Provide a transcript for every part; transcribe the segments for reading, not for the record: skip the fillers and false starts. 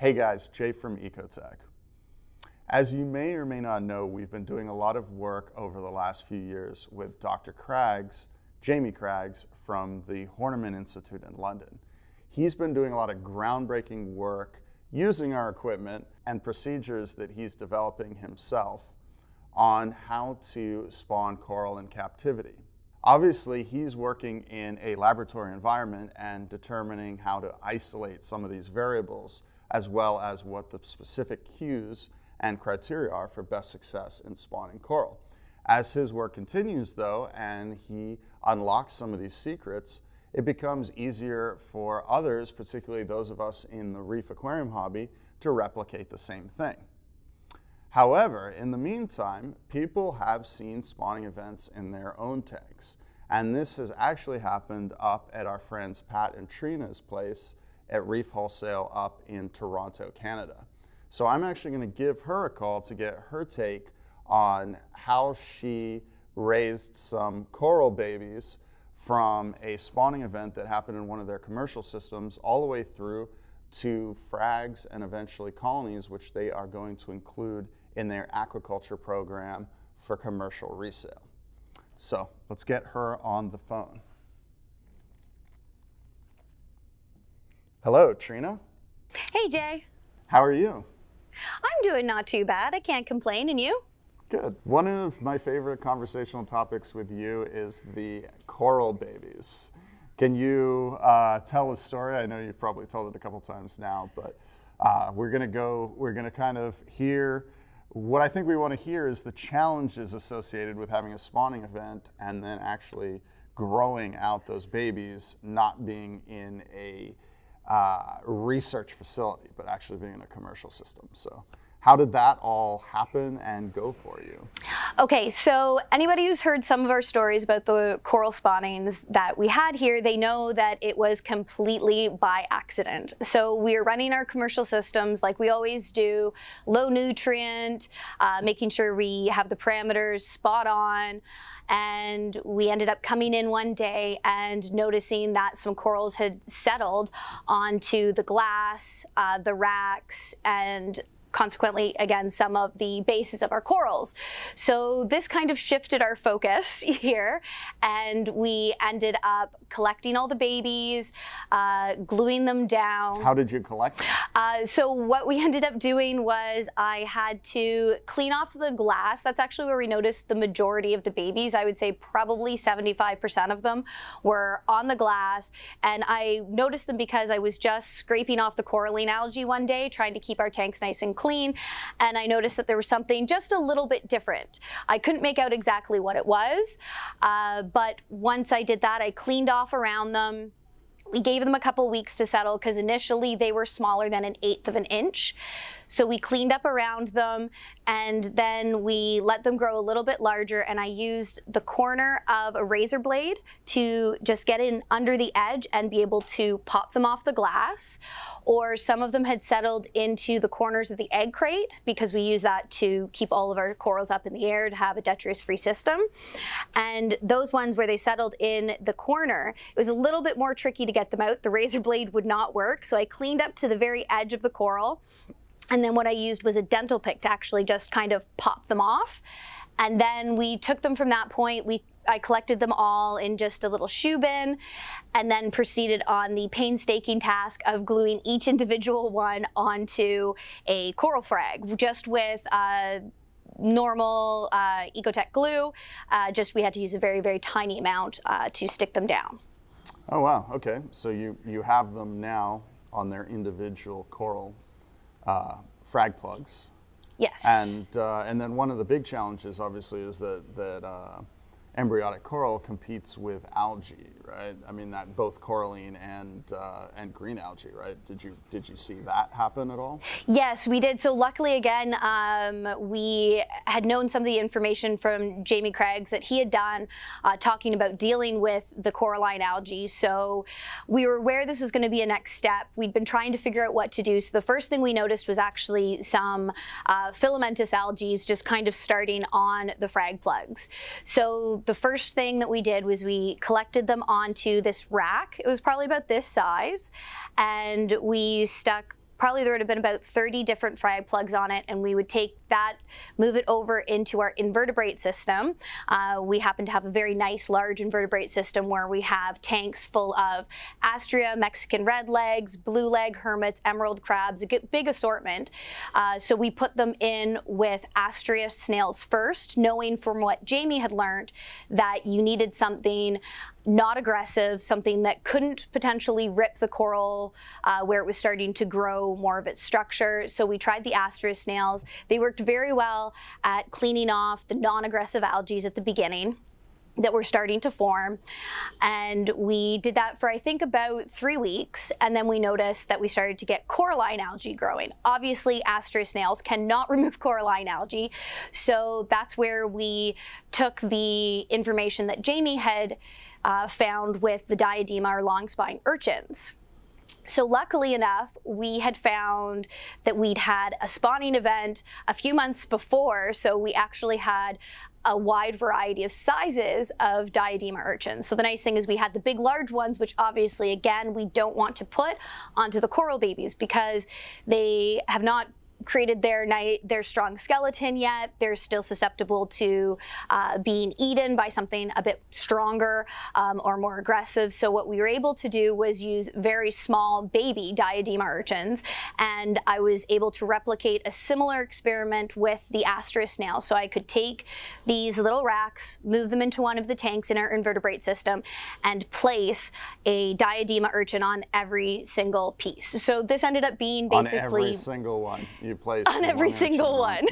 Hey guys, Jay from EcoTech. As you may or may not know, we've been doing a lot of work over the last few years with Dr. Craggs, Jamie Craggs, from the Horniman Institute in London. He's been doing a lot of groundbreaking work using our equipment and procedures that he's developing himself on how to spawn coral in captivity. Obviously, he's working in a laboratory environment and determining how to isolate some of these variables, as well as what the specific cues and criteria are for best success in spawning coral. As his work continues, though, and he unlocks some of these secrets, it becomes easier for others, particularly those of us in the reef aquarium hobby, to replicate the same thing. However, in the meantime, people have seen spawning events in their own tanks, and this has actually happened up at our friends Pat and Trina's place at Reef Wholesale up in Toronto, Canada. So I'm actually going to give her a call to get her take on how she raised some coral babies from a spawning event that happened in one of their commercial systems all the way through to frags and eventually colonies, which they are going to include in their aquaculture program for commercial resale. So let's get her on the phone. Hello, Trina. Hey, Jay. How are you? I'm doing not too bad. I can't complain. And you? Good. One of my favorite conversational topics with you is the coral babies. Can you tell a story? I know you've probably told it a couple times now, but we're gonna kind of hear, what I think we wanna hear is the challenges associated with having a spawning event and then actually growing out those babies, not being in a research facility, but actually being in a commercial system. So how did that all happen and go for you? Okay, so anybody who's heard some of our stories about the coral spawnings that we had here, they know that it was completely by accident. So we're running our commercial systems like we always do, low nutrient, making sure we have the parameters spot on. And we ended up coming in one day and noticing that some corals had settled onto the glass, the racks, and consequently, again, some of the bases of our corals. So this kind of shifted our focus here, and we ended up collecting all the babies, gluing them down. How did you collect them? So what we ended up doing was I had to clean off the glass. That's actually where we noticed the majority of the babies. I would say probably 75% of them were on the glass, and I noticed them because I was just scraping off the coralline algae one day, trying to keep our tanks nice and clean, and I noticed that there was something just a little bit different. I couldn't make out exactly what it was, but once I did that, I cleaned off around them. We gave them a couple weeks to settle because initially they were smaller than 1/8 of an inch. So we cleaned up around them and then we let them grow a little bit larger, and I used the corner of a razor blade to just get in under the edge and be able to pop them off the glass. Or some of them had settled into the corners of the egg crate because we use that to keep all of our corals up in the air to have a detritus-free system. And those ones where they settled in the corner, it was a little bit more tricky to get them out. The razor blade would not work, so I cleaned up to the very edge of the coral. And then what I used was a dental pick to actually just kind of pop them off. And then we took them from that point. I collected them all in just a little shoe bin and then proceeded on the painstaking task of gluing each individual one onto a coral frag, just with normal EcoTech glue. Just we had to use a very, very tiny amount to stick them down. Oh, wow. Okay. So you have them now on their individual coral frag plugs. Yes. And then one of the big challenges, obviously, is that embryotic coral competes with algae, right? I mean, that both coralline and green algae, right? Did you see that happen at all? Yes, we did. So luckily, again, we had known some of the information from Jamie Craggs that he had done, talking about dealing with the coralline algae. So we were aware this was going to be a next step. We'd been trying to figure out what to do. So the first thing we noticed was actually some filamentous algae just kind of starting on the frag plugs. So the first thing that we did was we collected them onto this rack. It was probably about this size, and we stuck probably there would have been about 30 different frag plugs on it, and we would take that, move it over into our invertebrate system. We happen to have a very nice large invertebrate system where we have tanks full of astrea, Mexican red legs, blue leg hermits, emerald crabs, a big assortment. So we put them in with astrea snails first, knowing from what Jamie had learned that you needed something not aggressive, something that couldn't potentially rip the coral where it was starting to grow more of its structure. So we tried the astrea snails. They worked very well at cleaning off the non-aggressive algae at the beginning that were starting to form. And we did that for, I think, about 3 weeks. And then we noticed that we started to get coralline algae growing. Obviously, astrea snails cannot remove coralline algae. So that's where we took the information that Jamie had found with the diadema or long-spine urchins. So luckily enough, we had found that we'd had a spawning event a few months before, so we actually had a wide variety of sizes of diadema urchins. So the nice thing is we had the big large ones, which obviously, again, we don't want to put onto the coral babies because they have not created their strong skeleton yet. They're still susceptible to being eaten by something a bit stronger or more aggressive. So what we were able to do was use very small baby diadema urchins, and I was able to replicate a similar experiment with the astrea snail. So I could take these little racks, move them into one of the tanks in our invertebrate system, and place a diadema urchin on every single piece. So this ended up being basically on every single one. You place on every single one.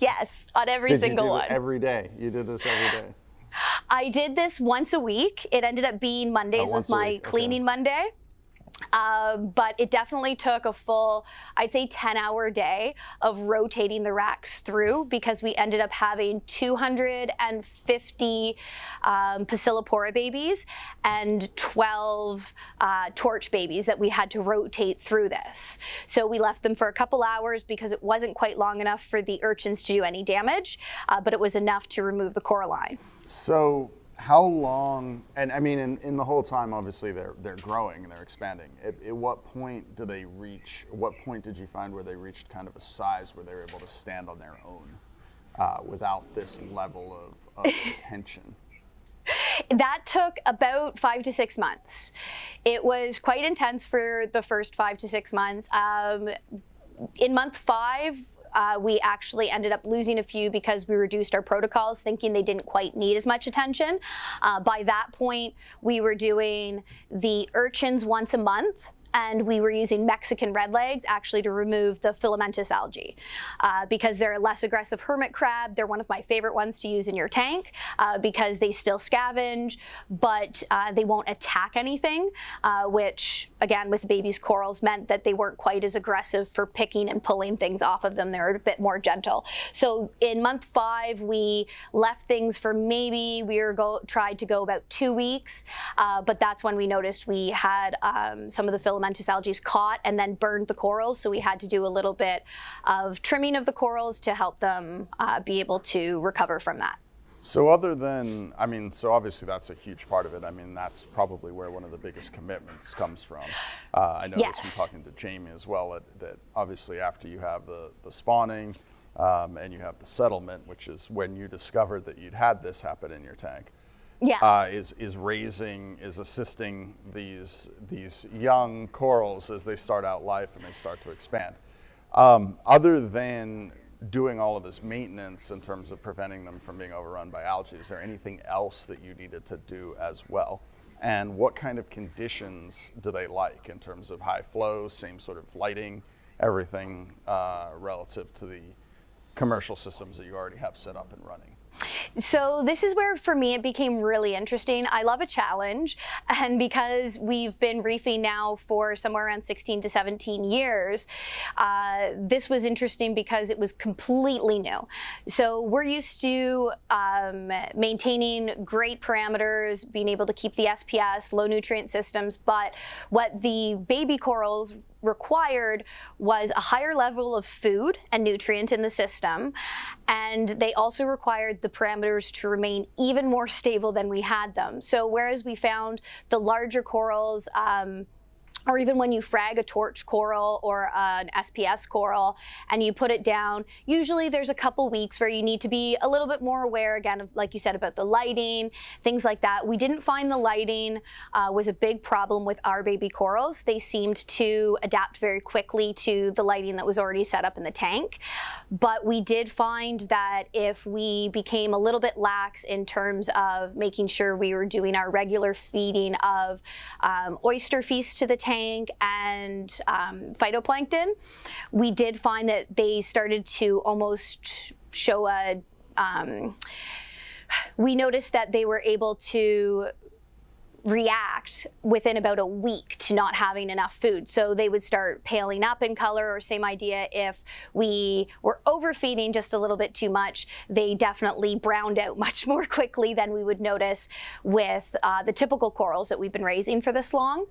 Yes, on every single one. Every day. You did this every day. I did this once a week. It ended up being Mondays was my cleaning Monday. But it definitely took a full, I'd say 10-hour day of rotating the racks through, because we ended up having 250 Pocillopora babies and 12 torch babies that we had to rotate through this. So we left them for a couple hours because it wasn't quite long enough for the urchins to do any damage, but it was enough to remove the coralline. So how long, and I mean, in the whole time, obviously, they're growing and they're expanding. At what point do they reach, what point did you find where they reached kind of a size where they were able to stand on their own without this level of attention? That took about 5 to 6 months. It was quite intense for the first 5 to 6 months. In month 5, we actually ended up losing a few because we reduced our protocols, thinking they didn't quite need as much attention. By that point, we were doing the urchins once a month, and we were using Mexican red legs actually to remove the filamentous algae because they're a less aggressive hermit crab. They're one of my favorite ones to use in your tank because they still scavenge, but they won't attack anything, which again with the baby's corals meant that they weren't quite as aggressive for picking and pulling things off of them. They're a bit more gentle. So in month 5, we left things for maybe, tried to go about 2 weeks, but that's when we noticed we had some of the filamentous algae caught and then burned the corals, so we had to do a little bit of trimming of the corals to help them be able to recover from that. So other than, I mean, so obviously that's a huge part of it. I mean, that's probably where one of the biggest commitments comes from. I noticed from talking to Jamie as well that obviously after you have the spawning and you have the settlement, which is when you discovered that you'd had this happen in your tank, is assisting these young corals as they start out life and they start to expand. Other than doing all of this maintenance in terms of preventing them from being overrun by algae, is there anything else that you needed to do as well? And what kind of conditions do they like in terms of high flow, same sort of lighting, everything relative to the commercial systems that you already have set up and running? So this is where, for me, it became really interesting. I love a challenge, and because we've been reefing now for somewhere around 16 to 17 years, this was interesting because it was completely new. So we're used to maintaining great parameters, being able to keep the SPS, low nutrient systems, but what the baby corals required was a higher level of food and nutrient in the system, and they also required the parameters to remain even more stable than we had them. So whereas we found the larger corals or even when you frag a torch coral or an SPS coral and you put it down, usually there's a couple weeks where you need to be a little bit more aware, again, of, like you said, about the lighting, things like that. We didn't find the lighting was a big problem with our baby corals. They seemed to adapt very quickly to the lighting that was already set up in the tank. But we did find that if we became a little bit lax in terms of making sure we were doing our regular feeding of oyster feast to the tank, and phytoplankton, we did find that they started to almost show a, we noticed that they were able to react within about a week to not having enough food. So they would start paling up in color, or same idea, if we were overfeeding just a little bit too much, they definitely browned out much more quickly than we would notice with the typical corals that we've been raising for this long.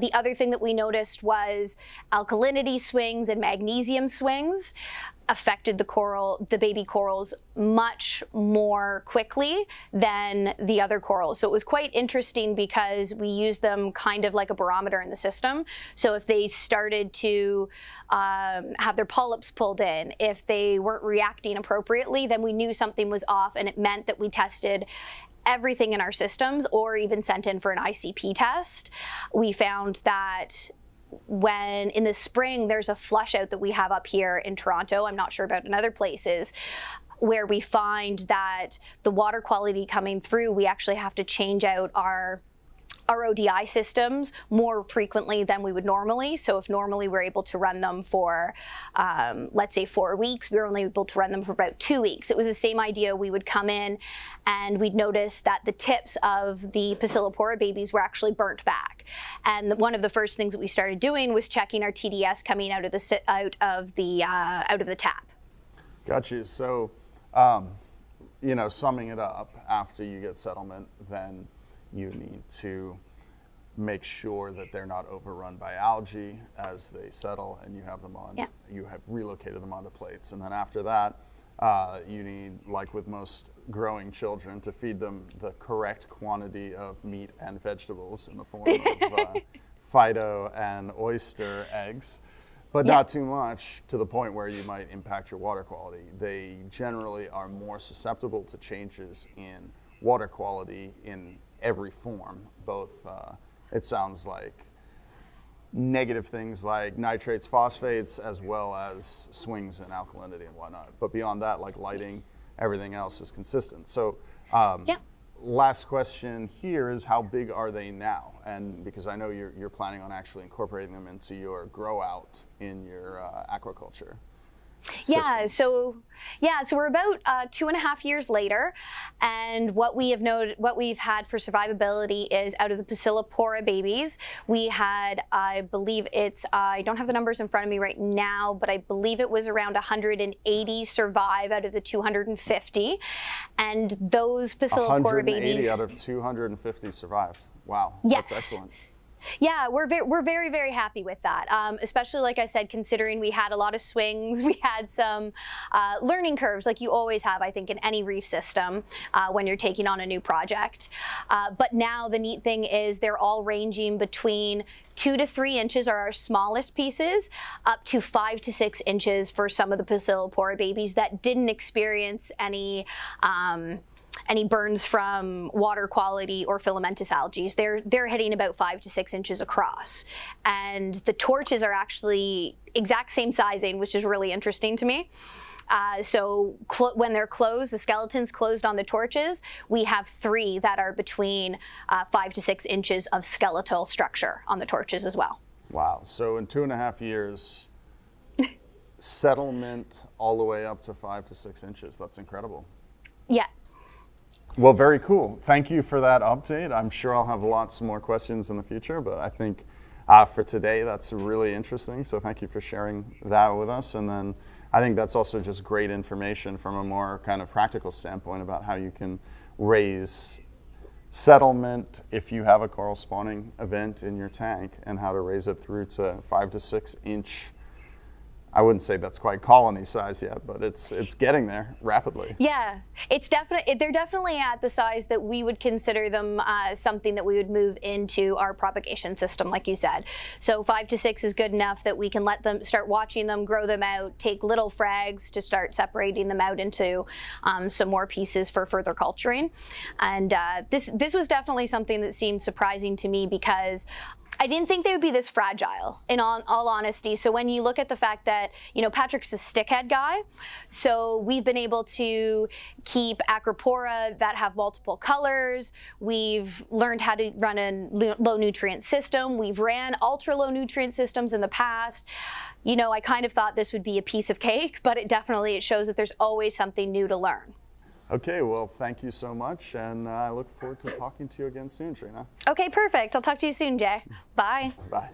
The other thing that we noticed was alkalinity swings and magnesium swings affected the coral, the baby corals, much more quickly than the other corals. So it was quite interesting because we used them kind of like a barometer in the system. So if they started to have their polyps pulled in, if they weren't reacting appropriately, then we knew something was off, and it meant that we tested everything in our systems, or even sent in for an ICP test. We found that when in the spring, there's a flush out that we have up here in Toronto, I'm not sure about in other places, where we find that the water quality coming through, we actually have to change out our ODI systems more frequently than we would normally. So if normally we're able to run them for, let's say 4 weeks, we were only able to run them for about 2 weeks. It was the same idea. We would come in and we'd notice that the tips of the Pocillopora babies were actually burnt back. And one of the first things that we started doing was checking our TDS coming out of the tap. Got you. So, you know, summing it up, after you get settlement, then you need to make sure that they're not overrun by algae as they settle, and you have them on, yeah, you have relocated them onto plates. And then after that, you need, like with most growing children, to feed them the correct quantity of meat and vegetables in the form of phyto and oyster eggs, but yeah, not too much to the point where you might impact your water quality. They generally are more susceptible to changes in water quality in every form, both, it sounds like, negative things like nitrates, phosphates, as well as swings in alkalinity and whatnot. But beyond that, like lighting, everything else is consistent. So yeah, last question here is, how big are they now? And because I know you're planning on actually incorporating them into your grow out in your aquaculture. Systems. Yeah, so we're about 2.5 years later, and what we have what we've had for survivability is, out of the Pocillopora babies, we had, I believe it's, I don't have the numbers in front of me right now, but I believe it was around 180 survive out of the 250, and those Pocillopora babies, 180 out of 250 survived. Wow, yes, that's excellent. Yeah, we're very, very happy with that, especially, like I said, considering we had a lot of swings, we had some learning curves, like you always have, I think, in any reef system when you're taking on a new project. But now the neat thing is they're all ranging between 2 to 3 inches are our smallest pieces, up to 5 to 6 inches for some of the Pocillopora babies that didn't experience any burns from water quality or filamentous algae. They're hitting about 5 to 6 inches across. And the torches are actually exact same sizing, which is really interesting to me. So when they're closed, the skeletons closed on the torches, we have 3 that are between 5 to 6 inches of skeletal structure on the torches as well. Wow, so in 2.5 years, settlement all the way up to 5 to 6 inches. That's incredible. Yeah. Well, very cool. Thank you for that update. I'm sure I'll have lots more questions in the future, but I think for today, that's really interesting. So thank you for sharing that with us. And then I think that's also just great information from a more kind of practical standpoint about how you can raise settlement if you have a coral spawning event in your tank, and how to raise it through to 5 to 6 inch I wouldn't say that's quite colony size yet, but it's getting there rapidly. Yeah, it's definitely, they're definitely at the size that we would consider them something that we would move into our propagation system, like you said. So 5 to 6 is good enough that we can let them, start watching them, grow them out, take little frags to start separating them out into some more pieces for further culturing. And this was definitely something that seemed surprising to me because I didn't think they would be this fragile, in all honesty. So when you look at the fact that, you know, Patrick's a stickhead guy, so we've been able to keep Acropora that have multiple colors. We've learned how to run a low nutrient system. We've ran ultra low nutrient systems in the past. You know, I kind of thought this would be a piece of cake, but it definitely, it shows that there's always something new to learn. Okay, well, thank you so much, and I look forward to talking to you again soon, Trina. Okay, perfect. I'll talk to you soon, Jay. Bye. Bye.